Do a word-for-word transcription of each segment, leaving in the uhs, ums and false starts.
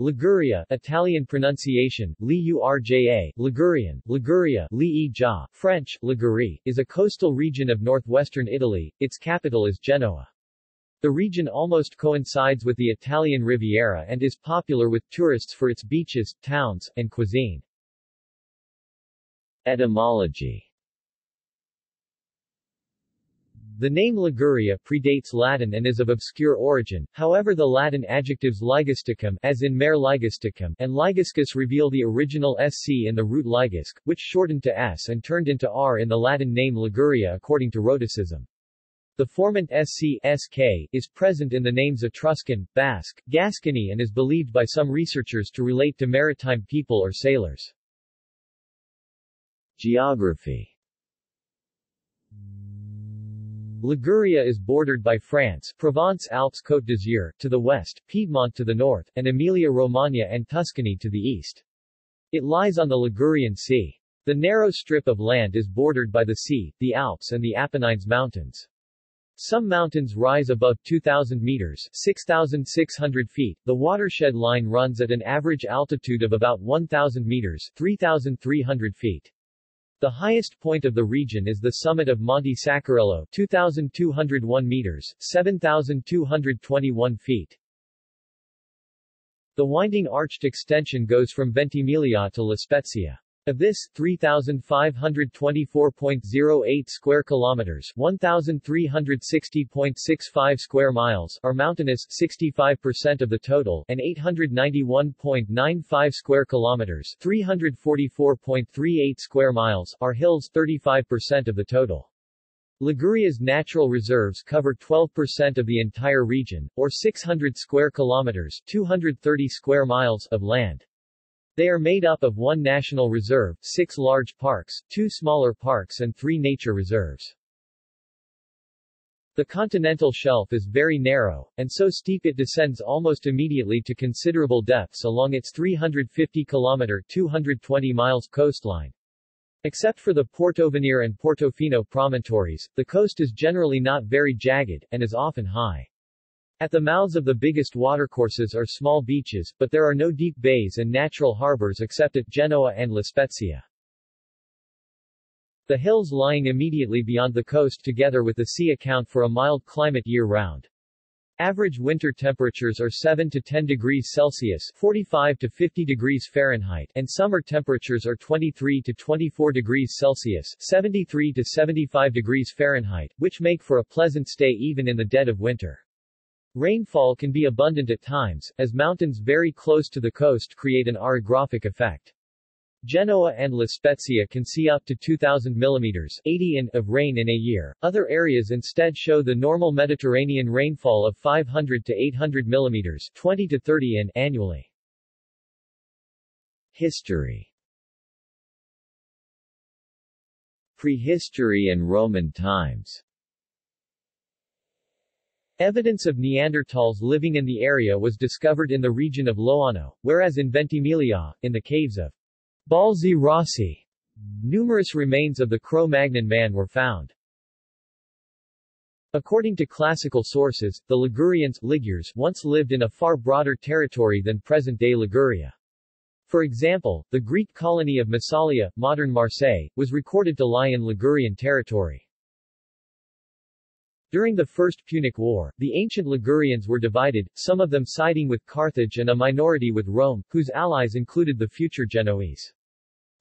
Liguria, Italian pronunciation, L U R J A, Ligurian, Liguria, L I G I A, French, Ligurie, is a coastal region of northwestern Italy. Its capital is Genoa. The region almost coincides with the Italian Riviera and is popular with tourists for its beaches, towns, and cuisine. Etymology. The name Liguria predates Latin and is of obscure origin, however the Latin adjectives ligisticum, as in Mare Ligisticum, and liguscus reveal the original sc in the root ligisc, which shortened to s and turned into r in the Latin name Liguria according to Rhoticism. The formant sc, sk, is present in the names Etruscan, Basque, Gascony and is believed by some researchers to relate to maritime people or sailors. Geography. Liguria is bordered by France, Provence-Alpes-Côte d'Azur, to the west, Piedmont to the north, and Emilia-Romagna and Tuscany to the east. It lies on the Ligurian Sea. The narrow strip of land is bordered by the sea, the Alps and the Apennines Mountains. Some mountains rise above two thousand meters, six thousand six hundred feet. The watershed line runs at an average altitude of about one thousand meters, three thousand three hundred feet. The highest point of the region is the summit of Monte Saccarello, two thousand two hundred one meters, seven thousand two hundred twenty-one feet. The winding arched extension goes from Ventimiglia to La Spezia. Of this, three thousand five hundred twenty-four point zero eight square kilometers, one thousand three hundred sixty point six five square miles, are mountainous, sixty-five percent of the total, and eight hundred ninety-one point nine five square kilometers, three hundred forty-four point three eight square miles, are hills, thirty-five percent of the total. Liguria's natural reserves cover twelve percent of the entire region, or six hundred square kilometers, two hundred thirty square miles of land. They are made up of one national reserve, six large parks, two smaller parks and three nature reserves. The continental shelf is very narrow, and so steep it descends almost immediately to considerable depths along its three hundred fifty kilometer two hundred twenty miles coastline. Except for the Portovenere and Portofino promontories, the coast is generally not very jagged, and is often high. At the mouths of the biggest watercourses are small beaches, but there are no deep bays and natural harbors except at Genoa and La Spezia. The hills lying immediately beyond the coast together with the sea account for a mild climate year-round. Average winter temperatures are seven to ten degrees Celsius forty-five to fifty degrees Fahrenheit and summer temperatures are twenty-three to twenty-four degrees Celsius seventy-three to seventy-five degrees Fahrenheit, which make for a pleasant stay even in the dead of winter. Rainfall can be abundant at times, as mountains very close to the coast create an orographic effect. Genoa and La Spezia can see up to two thousand millimeters (eighty inches) of rain in a year. Other areas instead show the normal Mediterranean rainfall of five hundred to eight hundred millimeters (twenty to thirty inches) annually. History. Prehistory and Roman times. Evidence of Neanderthals living in the area was discovered in the region of Loano, whereas in Ventimiglia, in the caves of Balzi Rossi, numerous remains of the Cro-Magnon man were found. According to classical sources, the Ligurians Ligures once lived in a far broader territory than present-day Liguria. For example, the Greek colony of Massalia, modern Marseille, was recorded to lie in Ligurian territory. During the First Punic War, the ancient Ligurians were divided, some of them siding with Carthage and a minority with Rome, whose allies included the future Genoese.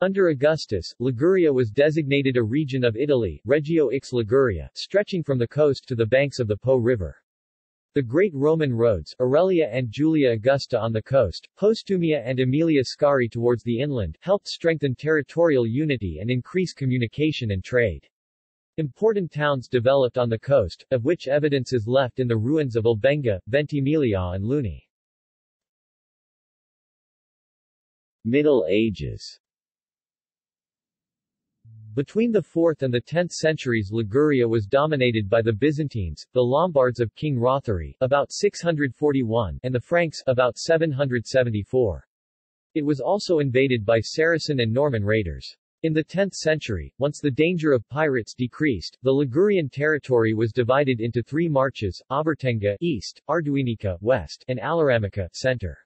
Under Augustus, Liguria was designated a region of Italy, Regio nine Liguria, stretching from the coast to the banks of the Po River. The great Roman roads, Aurelia and Julia Augusta on the coast, Postumia and Aemilia Scari towards the inland, helped strengthen territorial unity and increase communication and trade. Important towns developed on the coast, of which evidence is left in the ruins of Albenga, Ventimiglia and Luni. Middle Ages. Between the fourth and the tenth centuries Liguria was dominated by the Byzantines, the Lombards of King Rothari, about six hundred forty-one, and the Franks, about seven hundred seventy-four. It was also invaded by Saracen and Norman raiders. In the tenth century, once the danger of pirates decreased, the Ligurian territory was divided into three marches, Auvertenga east, Arduinica west, and Aliramica center.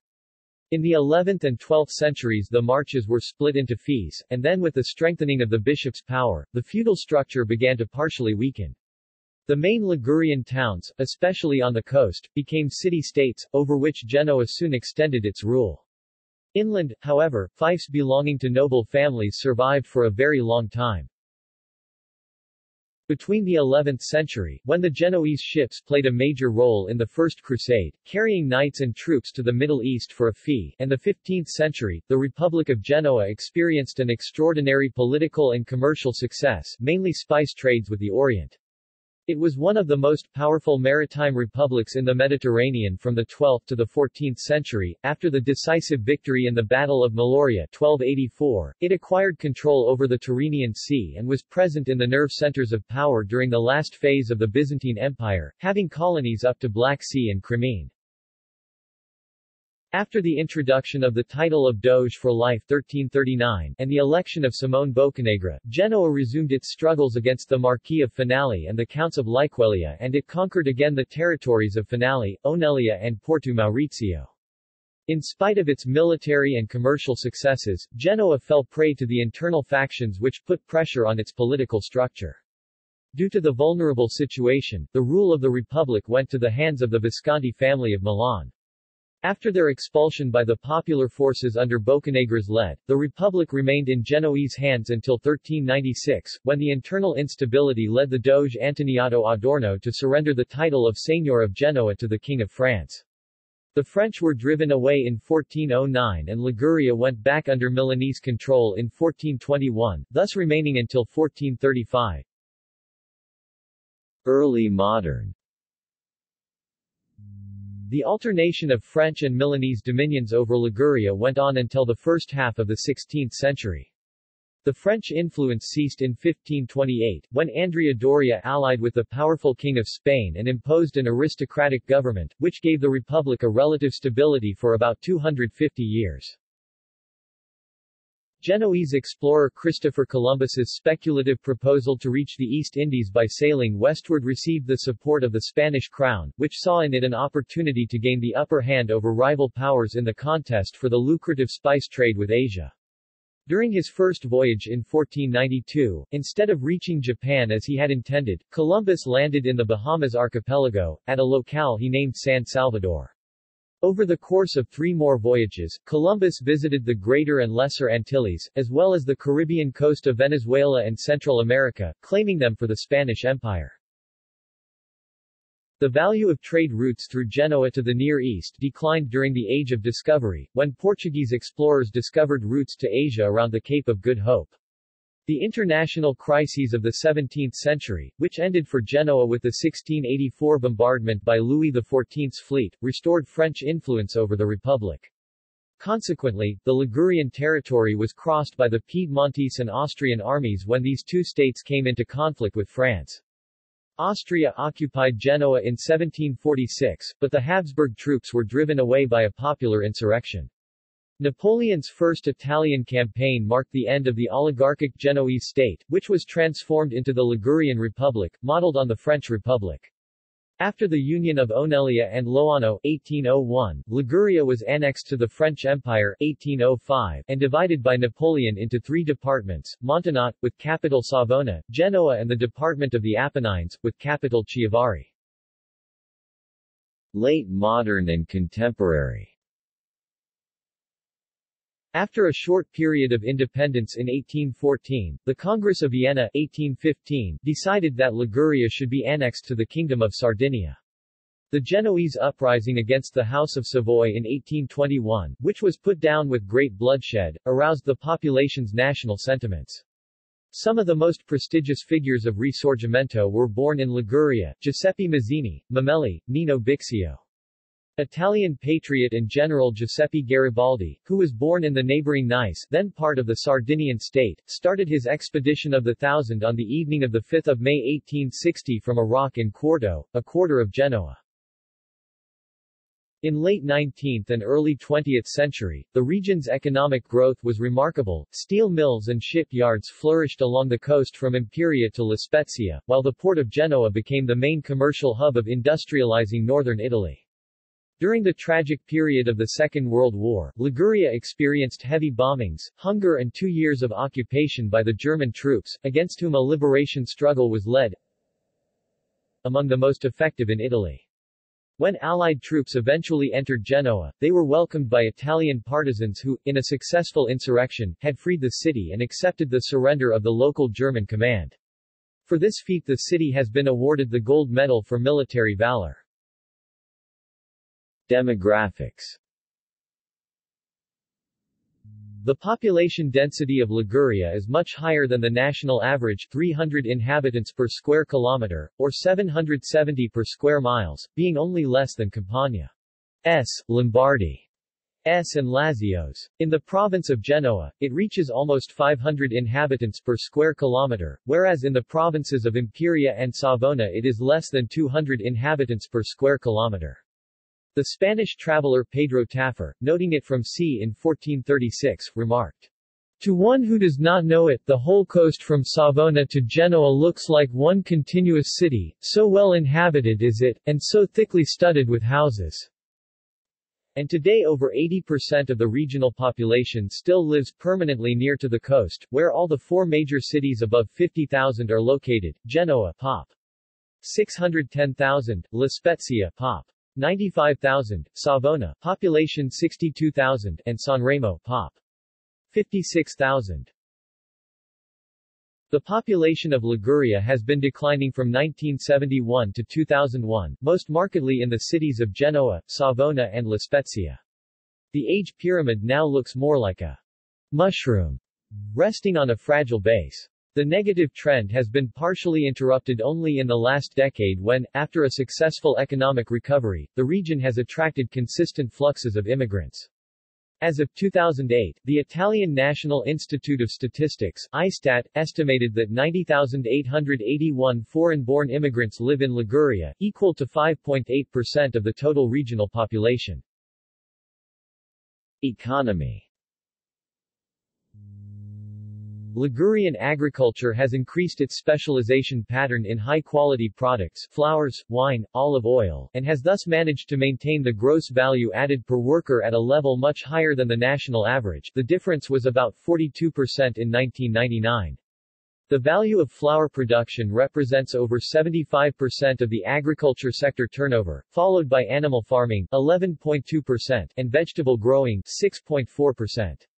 In the eleventh and twelfth centuries the marches were split into fees, and then with the strengthening of the bishop's power, the feudal structure began to partially weaken. The main Ligurian towns, especially on the coast, became city-states, over which Genoa soon extended its rule. Inland, however, fiefs belonging to noble families survived for a very long time. Between the eleventh century, when the Genoese ships played a major role in the First Crusade, carrying knights and troops to the Middle East for a fee, and the fifteenth century, the Republic of Genoa experienced an extraordinary political and commercial success, mainly spice trades with the Orient. It was one of the most powerful maritime republics in the Mediterranean from the twelfth to the fourteenth century. After the decisive victory in the Battle of Meloria twelve eighty-four, it acquired control over the Tyrrhenian Sea and was present in the nerve centers of power during the last phase of the Byzantine Empire, having colonies up to Black Sea and Crimean. After the introduction of the title of Doge for life thirteen thirty-nine and the election of Simone Boccanegra, Genoa resumed its struggles against the Marquis of Finale and the Counts of Liquelia, and it conquered again the territories of Finale, Onelia and Porto Maurizio. In spite of its military and commercial successes, Genoa fell prey to the internal factions which put pressure on its political structure. Due to the vulnerable situation, the rule of the Republic went to the hands of the Visconti family of Milan. After their expulsion by the popular forces under Boccanegra's lead, the Republic remained in Genoese hands until thirteen ninety-six, when the internal instability led the Doge Antoniato Adorno to surrender the title of Seigneur of Genoa to the King of France. The French were driven away in fourteen oh nine and Liguria went back under Milanese control in fourteen twenty-one, thus remaining until fourteen thirty-five. Early modern. The alternation of French and Milanese dominions over Liguria went on until the first half of the sixteenth century. The French influence ceased in fifteen twenty-eight, when Andrea Doria allied with the powerful King of Spain and imposed an aristocratic government, which gave the Republic a relative stability for about two hundred fifty years. Genoese explorer Christopher Columbus's speculative proposal to reach the East Indies by sailing westward received the support of the Spanish crown, which saw in it an opportunity to gain the upper hand over rival powers in the contest for the lucrative spice trade with Asia. During his first voyage in fourteen ninety-two, instead of reaching Japan as he had intended, Columbus landed in the Bahamas archipelago, at a locale he named San Salvador. Over the course of three more voyages, Columbus visited the Greater and Lesser Antilles, as well as the Caribbean coast of Venezuela and Central America, claiming them for the Spanish Empire. The value of trade routes through Genoa to the Near East declined during the Age of Discovery, when Portuguese explorers discovered routes to Asia around the Cape of Good Hope. The international crises of the seventeenth century, which ended for Genoa with the sixteen eighty-four bombardment by Louis the fourteenth's fleet, restored French influence over the Republic. Consequently, the Ligurian territory was crossed by the Piedmontese and Austrian armies when these two states came into conflict with France. Austria occupied Genoa in seventeen forty-six, but the Habsburg troops were driven away by a popular insurrection. Napoleon's first Italian campaign marked the end of the oligarchic Genoese state, which was transformed into the Ligurian Republic, modeled on the French Republic. After the union of Onelia and Loano eighteen oh one, Liguria was annexed to the French Empire eighteen oh five, and divided by Napoleon into three departments, Montonnat, with capital Savona, Genoa and the Department of the Apennines, with capital Chiavari. Late modern and contemporary. After a short period of independence in eighteen fourteen, the Congress of Vienna eighteen fifteen decided that Liguria should be annexed to the Kingdom of Sardinia. The Genoese uprising against the House of Savoy in eighteen twenty-one, which was put down with great bloodshed, aroused the population's national sentiments. Some of the most prestigious figures of Risorgimento were born in Liguria: Giuseppe Mazzini, Mameli, Nino Bixio. Italian patriot and general Giuseppe Garibaldi, who was born in the neighboring Nice, then part of the Sardinian state, started his expedition of the Thousand on the evening of the fifth of May eighteen sixty from a rock in Quarto, a quarter of Genoa. In late nineteenth and early twentieth century, the region's economic growth was remarkable. Steel mills and shipyards flourished along the coast from Imperia to La Spezia, while the port of Genoa became the main commercial hub of industrializing northern Italy. During the tragic period of the Second World War, Liguria experienced heavy bombings, hunger and two years of occupation by the German troops, against whom a liberation struggle was led, among the most effective in Italy. When Allied troops eventually entered Genoa, they were welcomed by Italian partisans who, in a successful insurrection, had freed the city and accepted the surrender of the local German command. For this feat the city has been awarded the Gold Medal for Military Valor. Demographics. The population density of Liguria is much higher than the national average, three hundred inhabitants per square kilometer, or seven hundred seventy per square miles, being only less than Campania's, Lombardy's and Lazio's. In the province of Genoa, it reaches almost five hundred inhabitants per square kilometer, whereas in the provinces of Imperia and Savona it is less than two hundred inhabitants per square kilometer. The Spanish traveler Pedro Taffer, noting it from sea in fourteen thirty-six, remarked, "To one who does not know it, the whole coast from Savona to Genoa looks like one continuous city, so well inhabited is it, and so thickly studded with houses." And today over eighty percent of the regional population still lives permanently near to the coast, where all the four major cities above fifty thousand are located: Genoa, pop. six hundred ten thousand, La Spezia, pop. ninety-five thousand, Savona, population sixty-two thousand, and Sanremo, pop. fifty-six thousand. The population of Liguria has been declining from nineteen seventy-one to two thousand one, most markedly in the cities of Genoa, Savona and La Spezia. The age pyramid now looks more like a mushroom, resting on a fragile base. The negative trend has been partially interrupted only in the last decade when, after a successful economic recovery, the region has attracted consistent fluxes of immigrants. As of two thousand eight, the Italian National Institute of Statistics (I S T A T) estimated that ninety thousand eight hundred eighty-one foreign-born immigrants live in Liguria, equal to five point eight percent of the total regional population. Economy. Ligurian agriculture has increased its specialization pattern in high-quality products, flowers, wine, olive oil, and has thus managed to maintain the gross value added per worker at a level much higher than the national average. The difference was about forty-two percent in nineteen ninety-nine. The value of flour production represents over seventy-five percent of the agriculture sector turnover, followed by animal farming, eleven point two percent, and vegetable growing, six point four percent.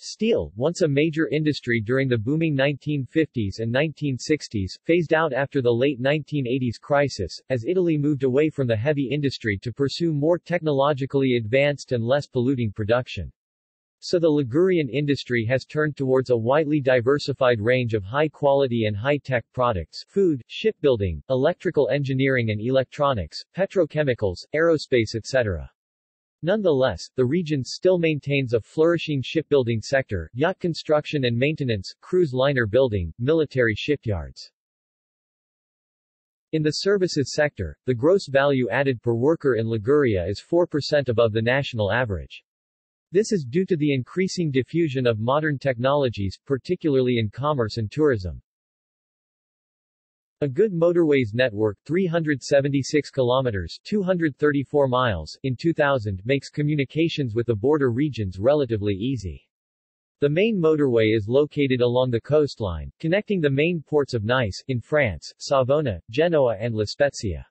Steel, once a major industry during the booming nineteen fifties and nineteen sixties, phased out after the late nineteen eighties crisis, as Italy moved away from the heavy industry to pursue more technologically advanced and less polluting production. So the Ligurian industry has turned towards a widely diversified range of high-quality and high-tech products: food, shipbuilding, electrical engineering and electronics, petrochemicals, aerospace et cetera. Nonetheless, the region still maintains a flourishing shipbuilding sector, yacht construction and maintenance, cruise liner building, military shipyards. In the services sector, the gross value added per worker in Liguria is four percent above the national average. This is due to the increasing diffusion of modern technologies, particularly in commerce and tourism. A good motorways network, three hundred seventy-six kilometers (two hundred thirty-four miles) in two thousand, makes communications with the border regions relatively easy. The main motorway is located along the coastline, connecting the main ports of Nice in France, Savona, Genoa, and La Spezia.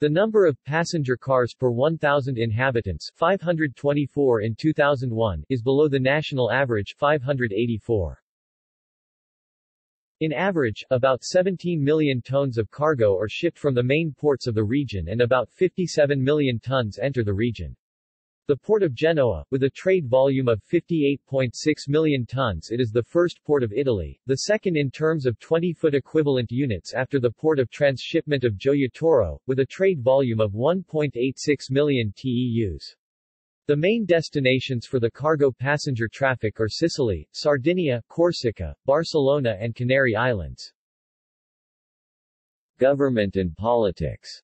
The number of passenger cars per one thousand inhabitants, five hundred twenty-four in two thousand one, is below the national average, five hundred eighty-four. In average, about seventeen million tons of cargo are shipped from the main ports of the region and about fifty-seven million tons enter the region. The port of Genoa, with a trade volume of fifty-eight point six million tons, it is the first port of Italy, the second in terms of twenty-foot equivalent units after the port of transshipment of Gioia Toro, with a trade volume of one point eight six million teus. The main destinations for the cargo passenger traffic are Sicily, Sardinia, Corsica, Barcelona and Canary Islands. Government and politics.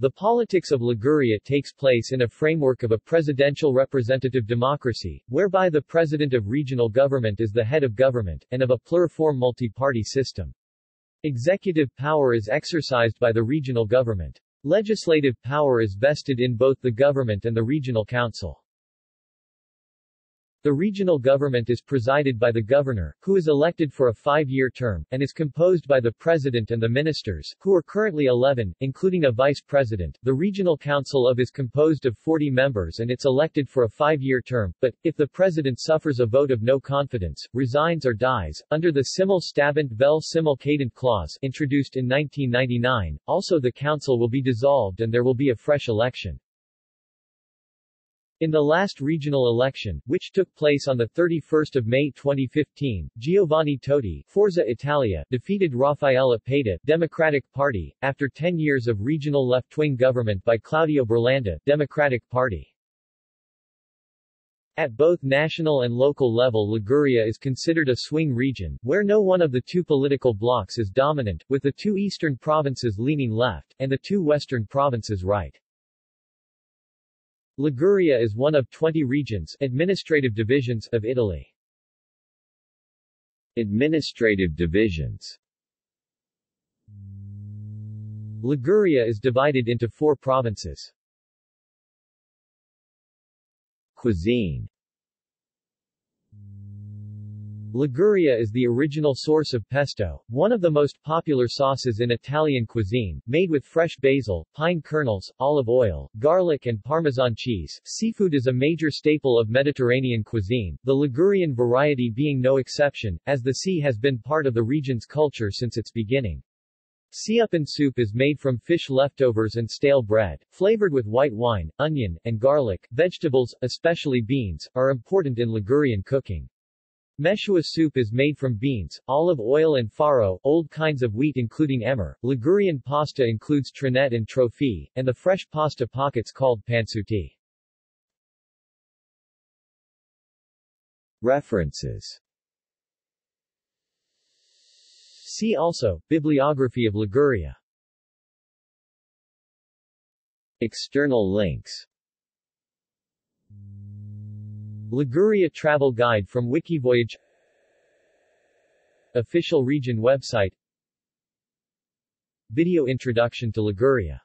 The politics of Liguria takes place in a framework of a presidential representative democracy, whereby the president of regional government is the head of government, and of a pluriform multi-party system. Executive power is exercised by the regional government. Legislative power is vested in both the government and the regional council. The regional government is presided by the governor, who is elected for a five-year term, and is composed by the president and the ministers, who are currently eleven, including a vice president. The regional council of is composed of forty members and it's elected for a five-year term, but, if the president suffers a vote of no confidence, resigns or dies, under the simul stabunt vel simul cadent clause introduced in nineteen ninety-nine, also the council will be dissolved and there will be a fresh election. In the last regional election, which took place on the thirty-first of May twenty fifteen, Giovanni Toti, Forza Italia, defeated Raffaella Pata, Democratic Party, after ten years of regional left-wing government by Claudio Berlanda, Democratic Party. At both national and local level, Liguria is considered a swing region, where no one of the two political blocs is dominant, with the two eastern provinces leaning left, and the two western provinces right. Liguria is one of twenty regions administrative divisions of Italy. Administrative divisions. Liguria is divided into four provinces. Cuisine. Liguria is the original source of pesto, one of the most popular sauces in Italian cuisine, made with fresh basil, pine kernels, olive oil, garlic and Parmesan cheese. Seafood is a major staple of Mediterranean cuisine, the Ligurian variety being no exception, as the sea has been part of the region's culture since its beginning. Siupin soup is made from fish leftovers and stale bread, flavored with white wine, onion, and garlic. Vegetables, especially beans, are important in Ligurian cooking. Meshua soup is made from beans, olive oil and farro, old kinds of wheat including emmer. Ligurian pasta includes trinette and trofie, and the fresh pasta pockets called pansuti. References. See also, Bibliography of Liguria. External links. Liguria Travel Guide from Wikivoyage. Official region website. Video introduction to Liguria.